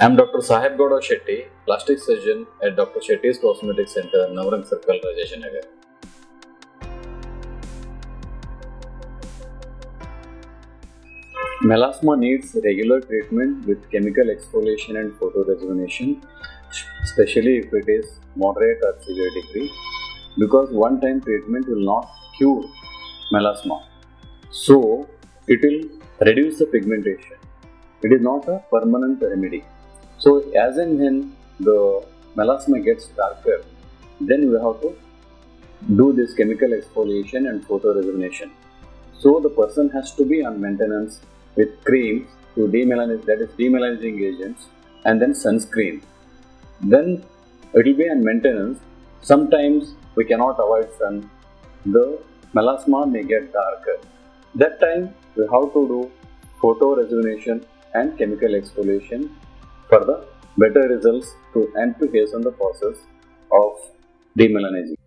I am Dr. Sahebgowda Shetty, Plastic Surgeon at Dr. Shetty's Cosmetic Centre, Navrang Circle, Rajajinagar. Melasma needs regular treatment with chemical exfoliation and photorejuvenation, especially if it is moderate or severe degree, because one-time treatment will not cure melasma. So, it will reduce the pigmentation. It is not a permanent remedy. So, as and when the melasma gets darker, then we have to do this chemical exfoliation and photorejuvenation. So, the person has to be on maintenance with creams to demelanize, that is demelanizing agents, and then sunscreen. Then it will be on maintenance. Sometimes we cannot avoid sun. The melasma may get darker. That time we have to do photorejuvenation and chemical exfoliation for the better results and to hasten the process of demelanizing.